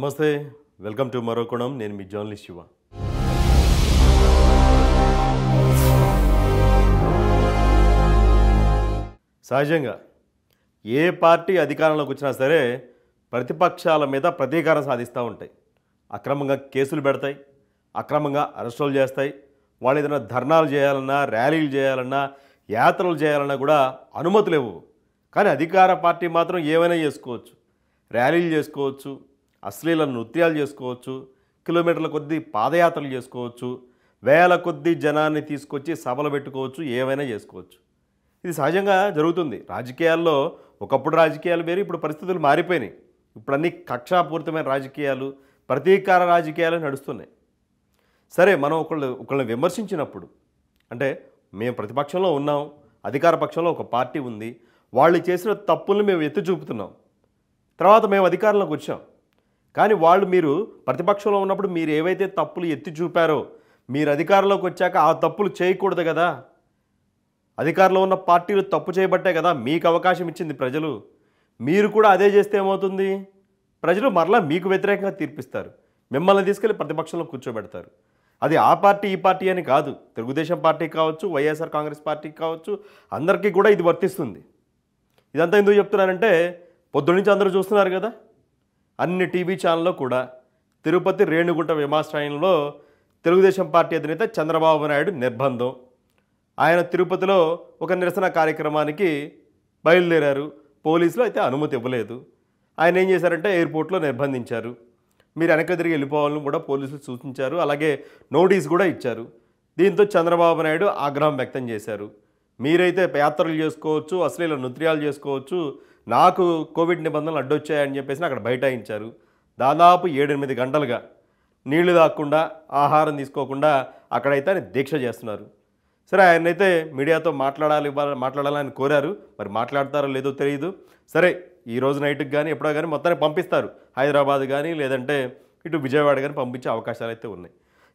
నమస్తే welcome to మరో కోణం నేను మీ జర్నలిస్ట్ శివ సహజంగా ఏ పార్టీ అధికారంలోకి వచ్చినా సరే ప్రతిపక్షాల మీద ప్రతీకారం సాధిస్తూ ఉంటాయి అక్రమంగా కేసులు పెడతాయి అక్రమంగా అరెస్టులు చేస్తాయి వాళ్ళు ఏదైనా ధర్నాలు చేయాలన్నా ర్యాలీలు చేయాలన్నా యాత్రలు చేయాలన్నా కూడా అనుమతి లేవు కానీ అధికార పార్టీ మాత్రం ఏమైనా చేసుకోవచ్చు ర్యాలీలు చేసుకోవచ్చు అశ్లీల నృత్యాలు చేసుకోవచ్చు కిలోమీటర్ల కొద్ది పాదయాత్రలు చేసుకోవచ్చు వేల కొద్ది జనాన్ని తీసుకొచ్చి సభలు పెట్టుకోవచ్చు ఏమైనా చేసుకోవచ్చు ఇది సహజంగా జరుగుతుంది రాజకీయాల్లో ఒకప్పుడు రాజకీయాలు వేరు ఇప్పుడు పరిస్థితులు మారిపోయినాయి ఇప్పుడు అన్ని కక్షాపూరితమైన రాజకీయాలు ప్రతీకార రాజకీయాలు నడుస్తున్నాయి సరే మనం ఒకళ్ళని విమర్శించినప్పుడు అంటే మేము ప్రతిపక్షంలో ఉన్నాం అధికార పక్షంలో ఒక పార్టీ ఉంది వాళ్ళు చేసిన తప్పుల్ని మేము ఎత్తి చూపుతున్నాం తర్వాత మేము అధికారంలోకి వచ్చాం కానీ వాళ్ళు మీరు ప్రతిపక్షంలో ఉన్నప్పుడు మీరు ఏవైతే తప్పులు ఎత్తి చూపారో మీరు అధికారంలోకి వచ్చాక ఆ తప్పులు చేయకూడదు కదా అధికారంలో ఉన్న పార్టీలు తప్పు చేయబట్టే కదా మీకు అవకాశం ఇచ్చింది ప్రజలు మీరు కూడా అదే చేస్తే ఏమవుతుంది ప్రజలు మరలా మీకు వ్యతిరేకంగా తీర్పిస్తారు మిమ్మల్ని తీసుకెళ్ళి ప్రతిపక్షంలో కూర్చోబెడతారు అది ఆ పార్టీ ఈ పార్టీ అని కాదు తెలుగుదేశం పార్టీ కావచ్చు వైఎస్ఆర్ కాంగ్రెస్ పార్టీ కావచ్చు అందరికీ కూడా ఇది వర్తిస్తుంది ఇదంతా ఎందుకు చెప్తున్నానంటే పొద్దు నుంచి అందరూ చూస్తున్నారు కదా అన్ని టీవీ ఛానల్లో కూడా తిరుపతి రేణుగుంట విమానాశ్రయంలో తెలుగుదేశం పార్టీ అధినేత చంద్రబాబు నాయుడు నిర్బంధం ఆయన తిరుపతిలో ఒక నిరసన కార్యక్రమానికి బయలుదేరారు పోలీసులు అయితే అనుమతి ఇవ్వలేదు ఆయన ఏం చేశారంటే ఎయిర్పోర్ట్లో నిర్బంధించారు మీరు వెనక తిరిగి వెళ్ళిపోవాలని కూడా పోలీసులు సూచించారు అలాగే నోటీస్ కూడా ఇచ్చారు దీంతో చంద్రబాబు నాయుడు ఆగ్రహం వ్యక్తం చేశారు మీరైతే యాత్రలు చేసుకోవచ్చు అశ్లీల నృత్యాలు చేసుకోవచ్చు నాకు కోవిడ్ నిబంధనలు అడ్డొచ్చాయని చెప్పేసి అక్కడ బైఠాయించారు దాదాపు 7-8 గంటలుగా నీళ్లు తాగకుండా ఆహారం తీసుకోకుండా అక్కడైతే ఆయన దీక్ష చేస్తున్నారు సరే ఆయనైతే మీడియాతో మాట్లాడాలని కోరారు మరి మాట్లాడతారో లేదో తెలియదు సరే ఈ రోజు నైట్కి కానీ ఎప్పుడో కానీ మొత్తాన్ని పంపిస్తారు హైదరాబాద్ కానీ లేదంటే ఇటు విజయవాడ కానీ పంపించే అవకాశాలు అయితే ఉన్నాయి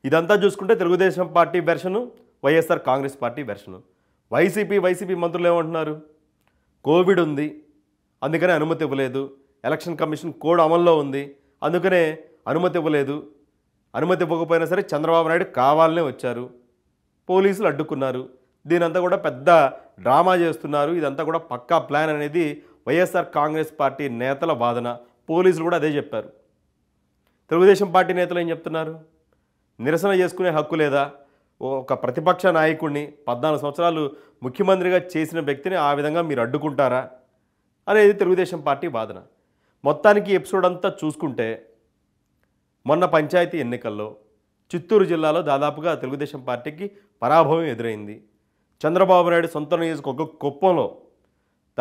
ఇదంతా చూసుకుంటే Telugu Desam party version YSR Congress party version YCP మంత్రులు ఏమంటున్నారు కోవిడ్ ఉంది అందుకనే అనుమతి ఇవ్వలేదు ఎలక్షన్ కమిషన్ కోడ్ అమల్లో ఉంది అందుకనే అనుమతి ఇవ్వలేదు అనుమతి ఇవ్వకపోయినా సరే చంద్రబాబు నాయుడు కావాలనే వచ్చారు పోలీసులు అడ్డుకున్నారు దీనంతా కూడా పెద్ద డ్రామా చేస్తున్నారు ఇదంతా కూడా పక్కా ప్లాన్ అనేది వైఎస్ఆర్ కాంగ్రెస్ పార్టీ నేతల వాదన పోలీసులు కూడా అదే చెప్పారు తెలుగుదేశం పార్టీ నేతలు ఏం చెప్తున్నారు నిరసన చేసుకునే హక్కు లేదా ఒక ప్రతిపక్ష నాయకుడిని 14 సంవత్సరాలు ముఖ్యమంత్రిగా చేసిన వ్యక్తిని ఆ విధంగా మీరు అడ్డుకుంటారా అనేది తెలుగుదేశం పార్టీ వాదన మొత్తానికి ఎపిసోడ్ అంతా చూసుకుంటే మొన్న పంచాయతీ ఎన్నికల్లో చిత్తూరు జిల్లాలో దాదాపుగా తెలుగుదేశం పార్టీకి పరాభవం ఎదురైంది చంద్రబాబు నాయుడు సొంత నియోజకవర్గ కుప్పంలో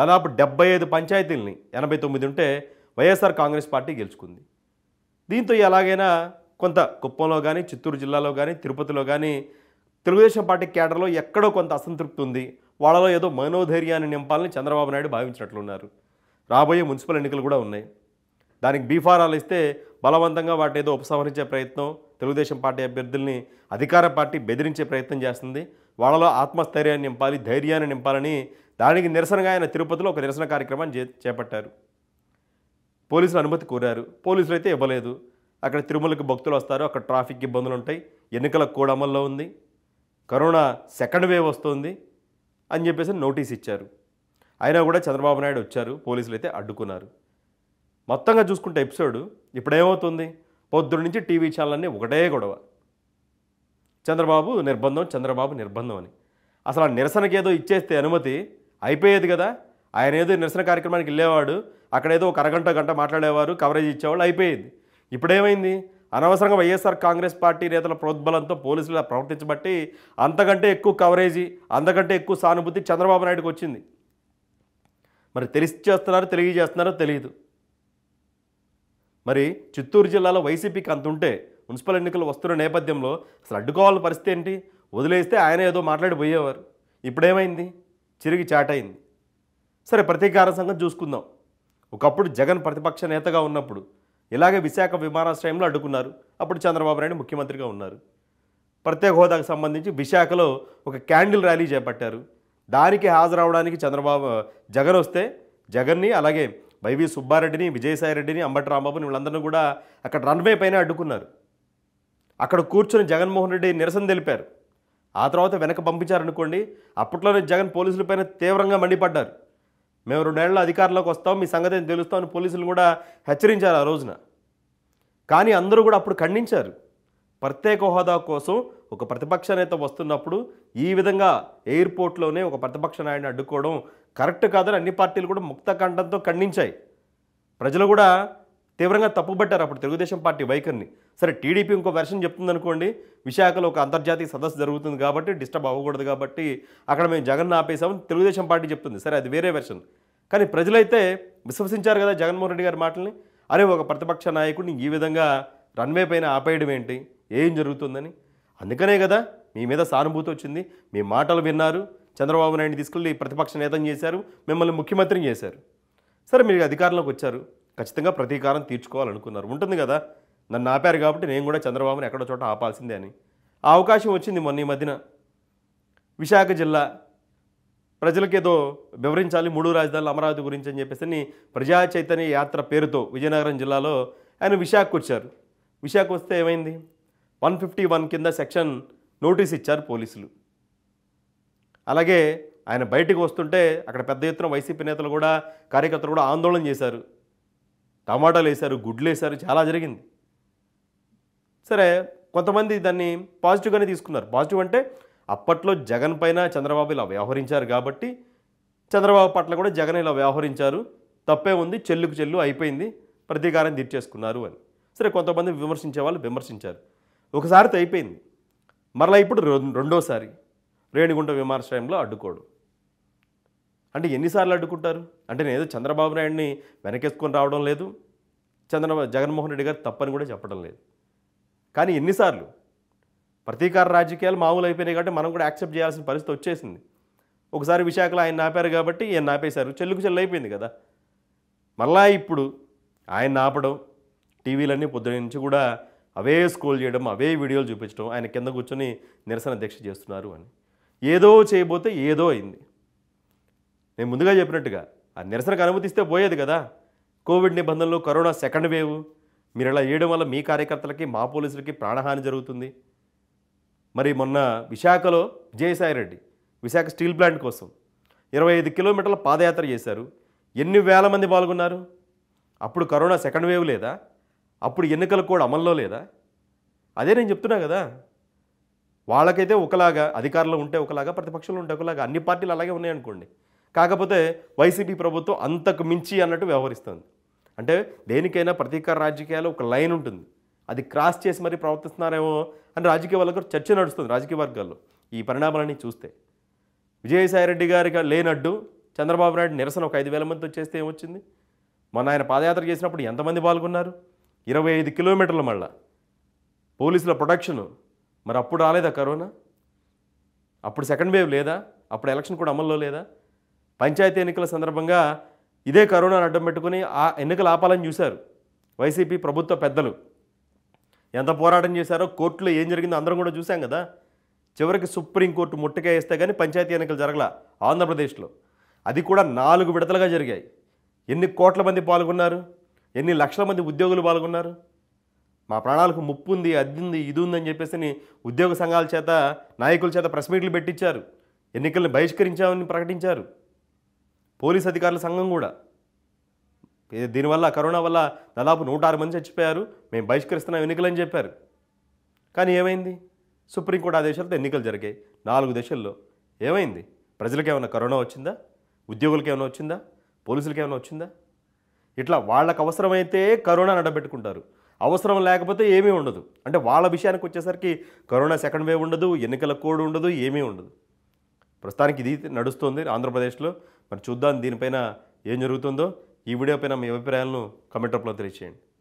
దాదాపు 75 పంచాయతీలని 89 ఉంటే వైఎస్ఆర్ కాంగ్రెస్ పార్టీ గెలుచుకుంది దీంతో ఎలాగైనా కొంత కుప్పంలో కానీ చిత్తూరు జిల్లాలో కానీ తిరుపతిలో కానీ తెలుగుదేశం పార్టీ కేడర్లో ఎక్కడో కొంత అసంతృప్తి ఉంది వాళ్ళలో ఏదో మనోధైర్యాన్ని నింపాలని చంద్రబాబు నాయుడు భావించినట్లున్నారు రాబోయే మున్సిపల్ ఎన్నికలు కూడా ఉన్నాయి దానికి బీఫారాలు ఇస్తే బలవంతంగా వాటిని ఏదో ఉపసంహరించే ప్రయత్నం తెలుగుదేశం పార్టీ అభ్యర్థుల్ని అధికార పార్టీ బెదిరించే ప్రయత్నం చేస్తుంది వాళ్ళలో ఆత్మస్థైర్యాన్ని నింపాలి ధైర్యాన్ని నింపాలని దానికి నిరసనగా ఆయన తిరుపతిలో ఒక నిరసన కార్యక్రమాన్ని చేపట్టారు పోలీసులు అనుమతి కోరారు పోలీసులు అయితే ఇవ్వలేదు అక్కడ తిరుమలకి భక్తులు వస్తారు అక్కడ ట్రాఫిక్ ఇబ్బందులు ఉంటాయి ఎన్నికల కోడ్ అమల్లో ఉంది కరోనా సెకండ్ వేవ్ వస్తుంది అని చెప్పేసి నోటీస్ ఇచ్చారు అయినా కూడా చంద్రబాబు నాయుడు వచ్చారు పోలీసులు అయితే అడ్డుకున్నారు మొత్తంగా చూసుకుంటే ఎపిసోడ్ ఇప్పుడేమవుతుంది పొద్దున్న నుంచి టీవీ ఛానల్ అన్నీ ఒకటే గొడవ చంద్రబాబు నిర్బంధం అని అసలు ఆ నిరసనకి ఏదో ఇచ్చేస్తే అనుమతి అయిపోయేది కదా ఆయన ఏదో నిరసన కార్యక్రమానికి వెళ్ళేవాడు అక్కడ ఏదో ఒక అరగంట గంట మాట్లాడేవారు కవరేజ్ ఇచ్చేవాళ్ళు అయిపోయేది ఇప్పుడేమైంది అనవసరంగా వైఎస్ఆర్ కాంగ్రెస్ పార్టీ నేతల ప్రోద్బలంతో పోలీసులు ప్రవర్తించబట్టి అంతకంటే ఎక్కువ కవరేజీ అంతకంటే ఎక్కువ సానుభూతి చంద్రబాబు నాయుడుకి వచ్చింది మరి తెలిసి చేస్తున్నారో తెలియజేస్తున్నారో తెలియదు మరి చిత్తూరు జిల్లాలో వైసీపీకి అంత ఉంటే మున్సిపల్ ఎన్నికలు వస్తున్న నేపథ్యంలో అసలు అడ్డుకోవాల్సిన పరిస్థితి ఏంటి వదిలేస్తే ఆయన ఏదో మాట్లాడిపోయేవారు ఇప్పుడేమైంది చిరిగి చాటైంది సరే ప్రతీకార సంగతి చూసుకుందాం ఒకప్పుడు జగన్ ప్రతిపక్ష నేతగా ఉన్నప్పుడు ఇలాగే విశాఖ విమానాశ్రయంలో అడ్డుకున్నారు అప్పుడు చంద్రబాబు నాయుడు ముఖ్యమంత్రిగా ఉన్నారు ప్రత్యేక హోదాకు సంబంధించి విశాఖలో ఒక క్యాండిల్ ర్యాలీ చేపట్టారు దానికి హాజరవడానికి జగన్ వస్తే జగన్ని అలాగే వైవి సుబ్బారెడ్డిని, విజయసాయి రెడ్డిని, అంబటి రాంబాబుని వీళ్ళందరినీ కూడా అక్కడ రన్వే పైన అడ్డుకున్నారు. అక్కడ కూర్చొని జగన్మోహన్ రెడ్డి నిరసన తెలిపారు. ఆ తర్వాత వెనక పంపించారనుకోండి. అప్పట్లోనే జగన్ పోలీసులపైన తీవ్రంగా మండిపడ్డారు. మేము 2 ఏళ్ల అధికారంలోకి వస్తాం, మీ సంగతిని తెలుస్తామని పోలీసులు కూడా హెచ్చరించారు ఆ రోజున. కానీ అందరూ కూడా అప్పుడు ఖండించారు. ప్రత్యేక హోదా కోసం ఒక ప్రతిపక్ష నేత వస్తున్నప్పుడు ఈ విధంగా ఎయిర్పోర్ట్లోనే ఒక ప్రతిపక్ష నాయకుడిని అడ్డుకోవడం కరెక్ట్ కాదని అన్ని పార్టీలు కూడా ముక్త కంఠంతో ఖండించాయి. ప్రజలు కూడా తీవ్రంగా తప్పుబట్టారు అప్పుడు తెలుగుదేశం పార్టీ వైఖరిని. సరే, టీడీపీ ఇంకో వెర్షన్ చెప్తుందనుకోండి, విశాఖలో ఒక అంతర్జాతీయ సదస్సు జరుగుతుంది కాబట్టి డిస్టర్బ్ అవ్వకూడదు కాబట్టి అక్కడ మేము జగన్ ఆపేసామని తెలుగుదేశం పార్టీ చెప్తుంది. సరే, అది వేరే వెర్షన్. కానీ ప్రజలైతే విశ్వసించారు కదా జగన్మోహన్ రెడ్డి గారి మాటల్ని. అరే, ఒక ప్రతిపక్ష నాయకుడిని ఈ విధంగా రన్వే పైన ఆపేయడం ఏంటి, ఏం జరుగుతుందని. అందుకనే కదా మీ మీద సానుభూతి వచ్చింది, మీ మాటలు విన్నారు, చంద్రబాబు నాయుడు తీసుకెళ్ళి ప్రతిపక్ష నేతను చేశారు, మిమ్మల్ని ముఖ్యమంత్రిని చేశారు. సరే, మీరు అధికారంలోకి వచ్చారు, ఖచ్చితంగా ప్రతీకారం తీర్చుకోవాలనుకున్నారు. ఉంటుంది కదా, నన్ను ఆపారు కాబట్టి నేను కూడా చంద్రబాబుని ఎక్కడో చోట ఆపాల్సిందే అని. ఆ అవకాశం వచ్చింది మొన్న ఈ మధ్యన. విశాఖ జిల్లా ప్రజలకేదో వివరించాలి, 3 రాజధానులు అమరావతి గురించి అని చెప్పేసి ప్రజా చైతన్య యాత్ర పేరుతో విజయనగరం జిల్లాలో ఆయన విశాఖకు వచ్చారు. విశాఖ వస్తే ఏమైంది? 151 కింద సెక్షన్ నోటీస్ ఇచ్చారు పోలీసులు. అలాగే ఆయన బయటకు వస్తుంటే అక్కడ పెద్ద ఎత్తున వైసీపీ నేతలు కూడా, కార్యకర్తలు కూడా ఆందోళన చేశారు. టమాటాలు వేశారు, గుడ్లు వేశారు, చాలా జరిగింది. సరే, కొంతమంది దాన్ని పాజిటివ్గానే తీసుకున్నారు. పాజిటివ్ అంటే అప్పట్లో జగన్ పైన చంద్రబాబు ఇలా వ్యవహరించారు కాబట్టి చంద్రబాబు పట్ల కూడా జగన్ ఇలా వ్యవహరించారు, తప్పే ఉంది, చెల్లుకు చెల్లు అయిపోయింది, ప్రతీకారం తీర్చేసుకున్నారు అని. సరే, కొంతమంది విమర్శించే వాళ్ళు విమర్శించారు. ఒకసారితో అయిపోయింది. మరలా ఇప్పుడు రెండోసారి రేణిగుంట విమానాశ్రయంలో అడ్డుకోడు అంటే ఎన్నిసార్లు అడ్డుకుంటారు? అంటే నేను ఏదో చంద్రబాబు నాయుడిని వెనకేసుకొని రావడం లేదు, జగన్మోహన్ రెడ్డి గారు తప్పని కూడా చెప్పడం లేదు. కానీ ఎన్నిసార్లు ప్రతీకార రాజకీయాలు మామూలు అయిపోయినాయి కాబట్టి మనం కూడా యాక్సెప్ట్ చేయాల్సిన పరిస్థితి వచ్చేసింది. ఒకసారి విశాఖలో ఆయన ఆపారు కాబట్టి ఈయన ఆపేశారు, చెల్లుకు చెల్లు అయిపోయింది కదా. మళ్ళా ఇప్పుడు ఆయన ఆపడం, టీవీలన్నీ పొద్దున నుంచి కూడా అవే స్క్రోల్ చేయడం, అవే వీడియోలు చూపించడం, ఆయన కింద కూర్చొని నిరసన దీక్ష చేస్తున్నారు అని. ఏదో చేయబోతే ఏదో అయింది. నేను ముందుగా చెప్పినట్టుగా ఆ నిరసనకు అనుమతిస్తే పోయేది కదా. కోవిడ్ నిబంధనలు, కరోనా సెకండ్ వేవ్, మీరు ఇలా చేయడం వల్ల మీ కార్యకర్తలకి, మా పోలీసులకి ప్రాణహాని జరుగుతుంది. మరి మొన్న విశాఖలో విజయసాయి రెడ్డి విశాఖ స్టీల్ ప్లాంట్ కోసం 25 కిలోమీటర్ల పాదయాత్ర చేశారు. ఎన్ని వేల మంది పాల్గొన్నారు? అప్పుడు కరోనా సెకండ్ వేవ్ లేదా? అప్పుడు ఎన్నికల కోడ్ అమల్లో లేదా? అదే నేను చెప్తున్నా కదా, వాళ్ళకైతే ఒకలాగా అధికారంలో ఉంటే ఒకలాగా, ప్రతిపక్షంలో ఉంటే ఒకలాగా, అన్ని పార్టీలు అలాగే ఉన్నాయనుకోండి. కాకపోతే వైసీపీ ప్రభుత్వం అంతకు మించి అన్నట్టు వ్యవహరిస్తుంది. అంటే దేనికైనా ప్రతీకార రాజకీయాలు ఒక లైన్ ఉంటుంది, అది క్రాస్ చేసి మరీ ప్రవర్తిస్తున్నారేమో అని రాజకీయ వర్గాల్లో చర్చ నడుస్తుంది. రాజకీయ వర్గాల్లో ఈ పరిణామాలన్నీ చూస్తే విజయసాయి రెడ్డి గారికి లేనట్టు చంద్రబాబు నాయుడు నిరసన ఒక 5,000 మందితో చేస్తే ఏమొచ్చింది? మొన్న ఆయన పాదయాత్ర చేసినప్పుడు ఎంతమంది పాల్గొన్నారు? 25 కిలోమీటర్లు, మళ్ళా పోలీసుల ప్రొటెక్షను. మరి అప్పుడు రాలేదా కరోనా? అప్పుడు సెకండ్ వేవ్ లేదా? అప్పుడు ఎలక్షన్ కూడా అమల్లో లేదా? పంచాయతీ ఎన్నికల సందర్భంగా ఇదే కరోనాను అడ్డం పెట్టుకుని ఆ ఎన్నికలు ఆపాలని చూశారు వైసీపీ ప్రభుత్వ పెద్దలు. ఎంత పోరాటం చేశారో, కోర్టులో ఏం జరిగిందో అందరం కూడా చూసాం కదా. చివరికి సుప్రీంకోర్టు ముట్టకే వేస్తే కానీ పంచాయతీ ఎన్నికలు జరగల ఆంధ్రప్రదేశ్లో. అది కూడా 4 విడతలుగా జరిగాయి. ఎన్ని కోట్ల మంది పాల్గొన్నారు, ఎన్ని లక్షల మంది ఉద్యోగులు పాల్గొన్నారు. మా ప్రాణాలకు ముప్పు ఉంది, అది ఉంది, ఇది ఉందని చెప్పేసి ఉద్యోగ సంఘాల చేత, నాయకుల చేత ప్రెస్ మీట్లు పెట్టించారు. ఎన్నికలను బహిష్కరించామని ప్రకటించారు. పోలీస్ అధికారుల సంఘం కూడా దీనివల్ల, కరోనా వల్ల దాదాపు 106 మంది చచ్చిపోయారు, మేము బహిష్కరిస్తున్నాం ఎన్నికలని చెప్పారు. కానీ ఏమైంది? సుప్రీంకోర్టు ఆదేశాలతో ఎన్నికలు జరిగాయి 4 దేశాల్లో. ఏమైంది? ప్రజలకు ఏమైనా కరోనా వచ్చిందా? ఉద్యోగులకి ఏమైనా వచ్చిందా? పోలీసులకి ఏమైనా వచ్చిందా? ఇట్లా వాళ్ళకు అవసరమైతే కరోనా నడబెట్టుకుంటారు, అవసరం లేకపోతే ఏమీ ఉండదు. అంటే వాళ్ళ విషయానికి వచ్చేసరికి కరోనా సెకండ్ వేవ్ ఉండదు, ఎన్నికల కోడ్ ఉండదు, ఏమీ ఉండదు. ప్రస్తుతానికి ఇది నడుస్తుంది ఆంధ్రప్రదేశ్లో. మరి చూద్దాం దీనిపైన ఏం జరుగుతుందో. ఈ వీడియో పైన మీ అభిప్రాయాలను కామెంట్ రూపంలో తెలియజేయండి.